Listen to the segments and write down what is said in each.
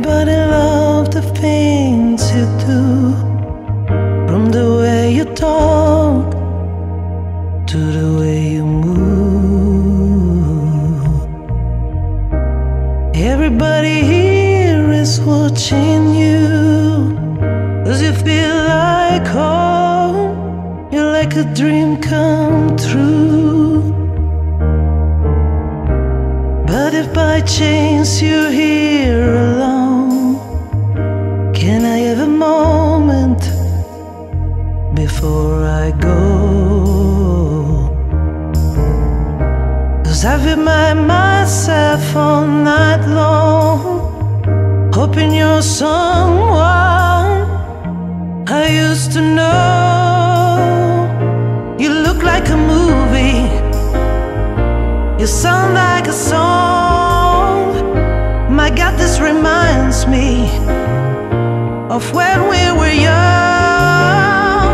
Everybody loved the things you do, from the way you talk to the way you move. Everybody here is watching you, 'cause you feel like home. You're like a dream come true. But if by chance you're here alone, can I have a moment before I go? 'Cause I've reminded myself all night long, hoping you're someone I used to know. You look like a movie, you sound like a song. My God, this reminds me of when we were young.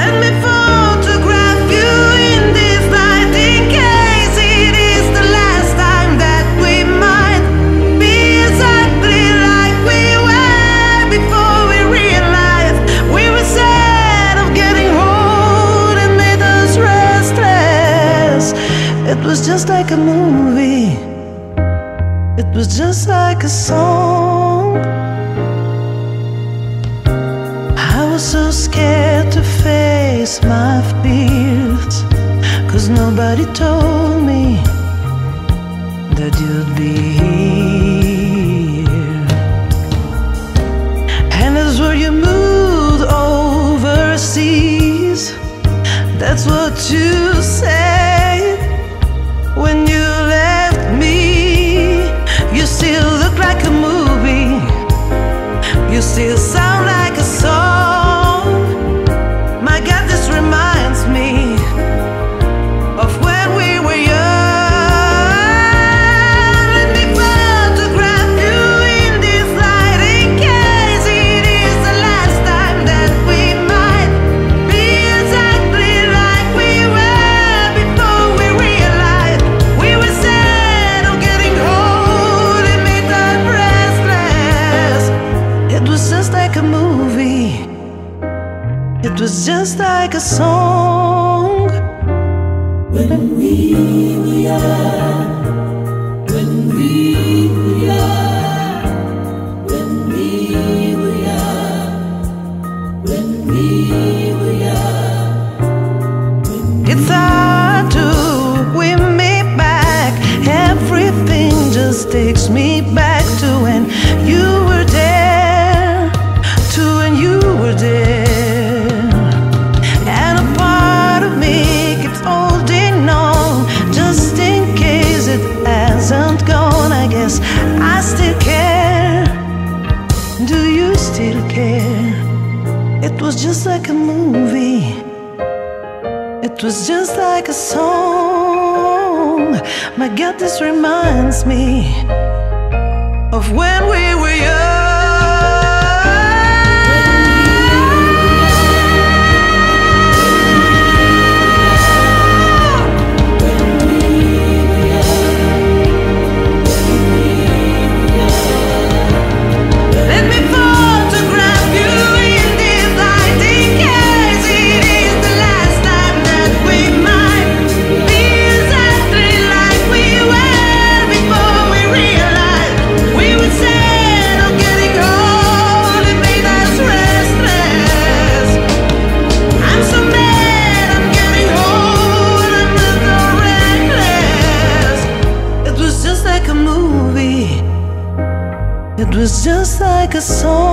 Let me photograph you in this light, in case it is the last time that we might be exactly like we were before we realized we were sad of getting old and made us restless. It was just like a movie, it was just like a song. I was so scared to face my fears, 'cause nobody told me that you'd be here. And as where you moved overseas, that's what you said. When you left me, you still look like a movie, you still sound like a song. My God, this reminds me of when we were young. Let me photograph you in this light, in case it is the last time that we might be exactly like we were before we realized a movie, it was just like a song. When we were young, when we were young, when we were young, when we were young. It's hard to win me back. Everything just takes me back to when you were there. And a part of me keeps holding on, just in case it hasn't gone. I guess I still care. Do you still care? It was just like a movie, it was just like a song. My God, this reminds me of when we were young. It was just like a song.